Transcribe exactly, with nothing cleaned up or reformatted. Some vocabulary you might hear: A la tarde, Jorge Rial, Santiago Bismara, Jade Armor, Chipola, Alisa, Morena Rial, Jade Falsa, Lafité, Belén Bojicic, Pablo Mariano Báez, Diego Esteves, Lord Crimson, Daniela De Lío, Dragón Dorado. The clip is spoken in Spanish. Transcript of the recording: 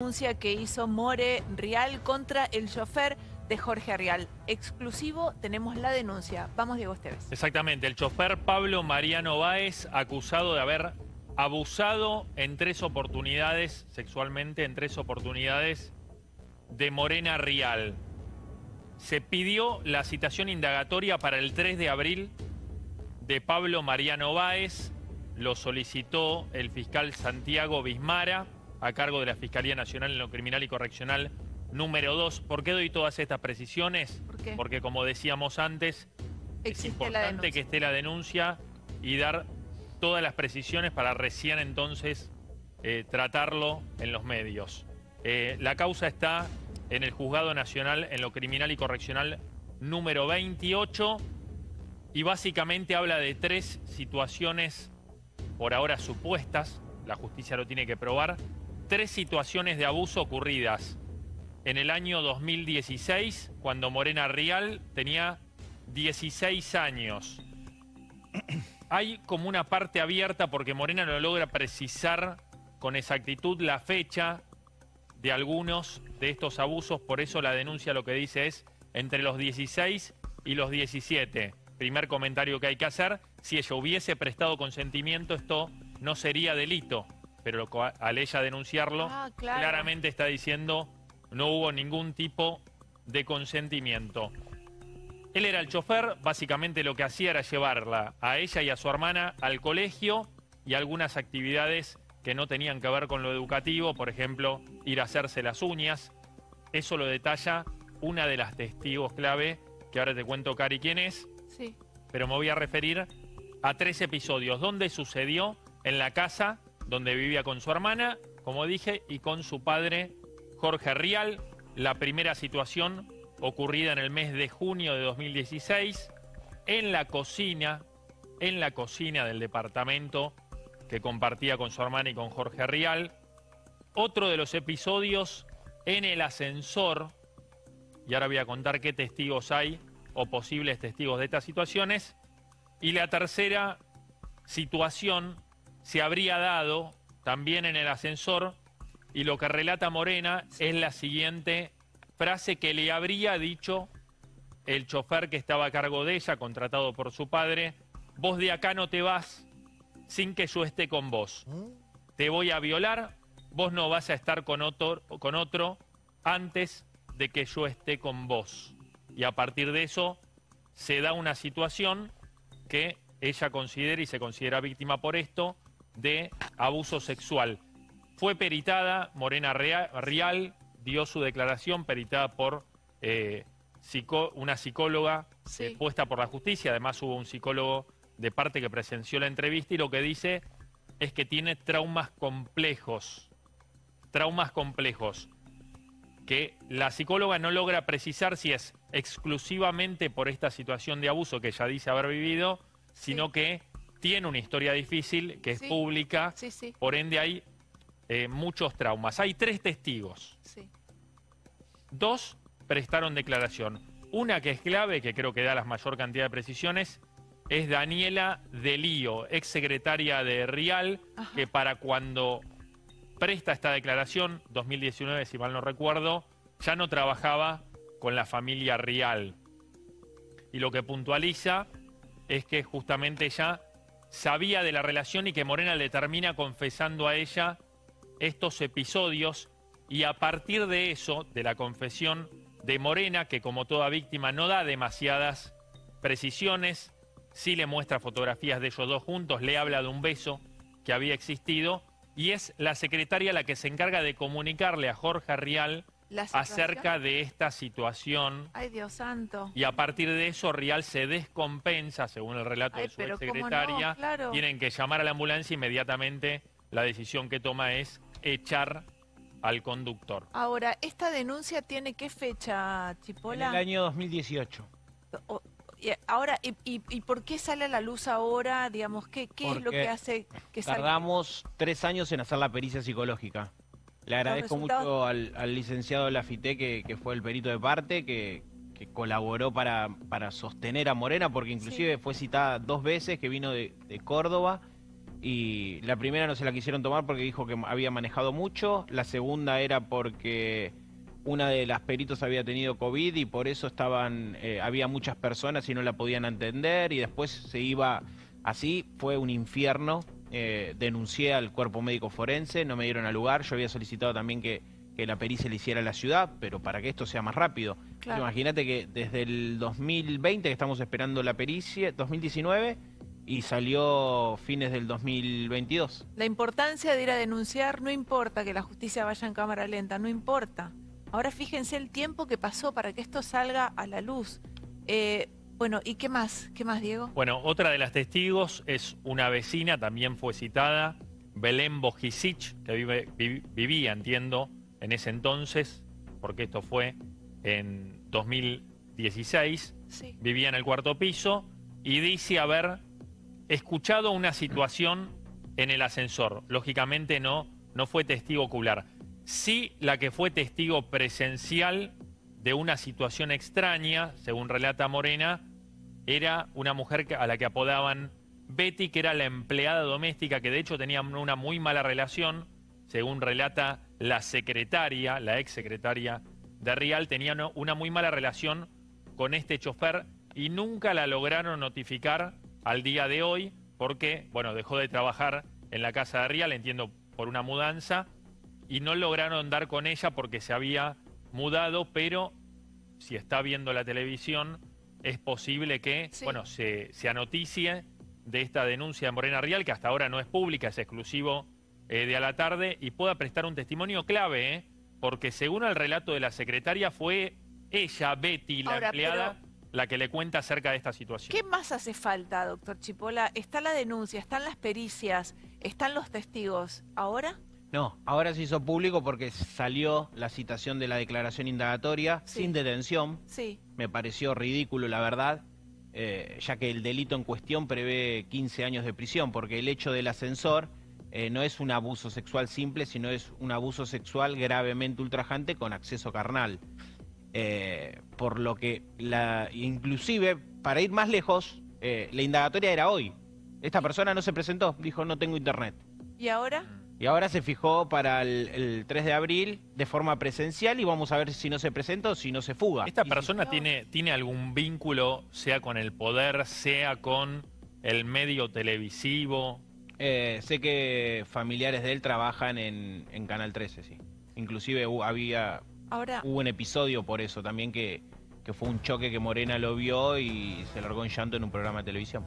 Denuncia que hizo Morena Rial contra el chofer de Jorge Rial. Exclusivo, tenemos la denuncia. Vamos, Diego Esteves. Exactamente, el chofer Pablo Mariano Báez, acusado de haber abusado en tres oportunidades, sexualmente en tres oportunidades, de Morena Rial. Se pidió la citación indagatoria para el tres de abril de Pablo Mariano Báez. Lo solicitó el fiscal Santiago Bismara, a cargo de la Fiscalía Nacional en lo Criminal y Correccional número dos. ¿Por qué doy todas estas precisiones? ¿Por qué? Porque, como decíamos antes, es importante que esté la denuncia y dar todas las precisiones para recién entonces eh, tratarlo en los medios. Eh, la causa está en el Juzgado Nacional en lo Criminal y Correccional número veintiocho y básicamente habla de tres situaciones por ahora supuestas, la justicia lo tiene que probar, tres situaciones de abuso ocurridas en el año dos mil dieciséis, cuando Morena Rial tenía dieciséis años. Hay como una parte abierta porque Morena no logra precisar con exactitud la fecha de algunos de estos abusos, por eso la denuncia lo que dice es entre los dieciséis y los diecisiete. Primer comentario que hay que hacer: si ella hubiese prestado consentimiento, esto no sería delito, pero al ella denunciarlo, ah, claro, claramente está diciendo no hubo ningún tipo de consentimiento. Él era el chofer, básicamente lo que hacía era llevarla a ella y a su hermana al colegio y algunas actividades que no tenían que ver con lo educativo, por ejemplo, ir a hacerse las uñas. Eso lo detalla una de las testigos clave, que ahora te cuento, Cari, quién es, sí, pero me voy a referir a tres episodios donde sucedió en la casa donde vivía con su hermana, como dije, y con su padre Jorge Rial. La primera situación ocurrida en el mes de junio de dos mil dieciséis, en la cocina, en la cocina del departamento que compartía con su hermana y con Jorge Rial. Otro de los episodios en el ascensor, y ahora voy a contar qué testigos hay o posibles testigos de estas situaciones. Y la tercera situación se habría dado también en el ascensor, y lo que relata Morena es la siguiente frase que le habría dicho el chofer que estaba a cargo de ella, contratado por su padre: vos de acá no te vas sin que yo esté con vos. Te voy a violar, vos no vas a estar con otro, con otro antes de que yo esté con vos. Y a partir de eso se da una situación que ella considera, y se considera víctima por esto, de abuso sexual. Fue peritada Morena Rial, dio su declaración peritada por eh, psicó una psicóloga, sí, eh, puesta por la justicia. Además hubo un psicólogo de parte que presenció la entrevista, y lo que dice es que tiene traumas complejos, traumas complejos, que la psicóloga no logra precisar si es exclusivamente por esta situación de abuso que ella dice haber vivido, sino sí, que tiene una historia difícil, que es sí, pública, sí, sí, por ende hay Eh, muchos traumas. Hay tres testigos. Sí. Dos prestaron declaración. Una que es clave, que creo que da la mayor cantidad de precisiones, es Daniela De Lío, exsecretaria de Rial, ajá, que para cuando presta esta declaración, dos mil diecinueve, si mal no recuerdo, ya no trabajaba con la familia Rial. Y lo que puntualiza es que justamente ella sabía de la relación y que Morena le termina confesando a ella estos episodios, y a partir de eso, de la confesión de Morena, que como toda víctima no da demasiadas precisiones, sí le muestra fotografías de ellos dos juntos, le habla de un beso que había existido, y es la secretaria la que se encarga de comunicarle a Jorge Rial acerca de esta situación. Ay, Dios santo. Y a partir de eso Rial se descompensa, según el relato Ay, de su exsecretaria. No, claro. Tienen que llamar a la ambulancia inmediatamente. La decisión que toma es echar al conductor. Ahora, ¿esta denuncia tiene qué fecha, Chipola? En el año dos mil dieciocho. O, y ahora, y, y, ¿y por qué sale a la luz ahora? Digamos, ¿qué, qué es lo que hace que salga? Tardamos tres años en hacer la pericia psicológica. Le agradezco mucho al, al licenciado Lafité, que, que fue el perito de parte, que, que colaboró para, para sostener a Morena, porque inclusive sí, fue citada dos veces, que vino de, de Córdoba. y la primera no se la quisieron tomar porque dijo que había manejado mucho, la segunda era porque una de las peritos había tenido COVID y por eso estaban eh, había muchas personas y no la podían entender, y después se iba así, fue un infierno. Eh, denuncié al cuerpo médico forense, no me dieron al lugar, yo había solicitado también que, que la pericia le hiciera a la ciudad, pero para que esto sea más rápido. Claro. Imagínate que desde el dos mil veinte que estamos esperando la pericia, dos mil diecinueve... y salió fines del dos mil veintidós. La importancia de ir a denunciar, no importa que la justicia vaya en cámara lenta, no importa. Ahora fíjense el tiempo que pasó para que esto salga a la luz. Eh, bueno, ¿y qué más? ¿Qué más, Diego? Bueno, otra de las testigos es una vecina, también fue citada, Belén Bojicic, que vive, vi, vivía, entiendo, en ese entonces, porque esto fue en dos mil dieciséis, sí. Vivía en el cuarto piso y dice haber escuchado una situación en el ascensor. Lógicamente no, no fue testigo ocular. Sí la que fue testigo presencial de una situación extraña, según relata Morena, era una mujer a la que apodaban Betty, que era la empleada doméstica, que de hecho tenía una muy mala relación, según relata la secretaria, la ex secretaria de Rial, tenía una muy mala relación con este chofer y nunca la lograron notificar al día de hoy, porque, bueno, dejó de trabajar en la casa de Rial, entiendo, por una mudanza, y no lograron dar con ella porque se había mudado, pero si está viendo la televisión, es posible que, sí, bueno, se, se anoticie de esta denuncia de Morena Rial, que hasta ahora no es pública, es exclusivo eh, de A la Tarde, y pueda prestar un testimonio clave, ¿eh? Porque según el relato de la secretaria, fue ella, Betty, la ahora, empleada... Pero... la que le cuenta acerca de esta situación. ¿Qué más hace falta, doctor Chipola? Está la denuncia, están las pericias, están los testigos. ¿Ahora? No, ahora se hizo público porque salió la citación de la declaración indagatoria, sí, sin detención. Sí. Me pareció ridículo, la verdad, eh, ya que el delito en cuestión prevé quince años de prisión, porque el hecho del ascensor eh, no es un abuso sexual simple, sino es un abuso sexual gravemente ultrajante con acceso carnal. Eh, por lo que, la, inclusive, para ir más lejos, eh, la indagatoria era hoy. Esta persona no se presentó, dijo, no tengo internet. ¿Y ahora? Y ahora se fijó para el, el tres de abril de forma presencial y vamos a ver si no se presenta o si no se fuga. ¿Esta persona si... tiene, tiene algún vínculo, sea con el poder, sea con el medio televisivo? Eh, sé que familiares de él trabajan en, en Canal trece, sí. Inclusive uh, había... Ahora, hubo un episodio por eso también que, que fue un choque que Morena lo vio y se largó en llanto en un programa de televisión.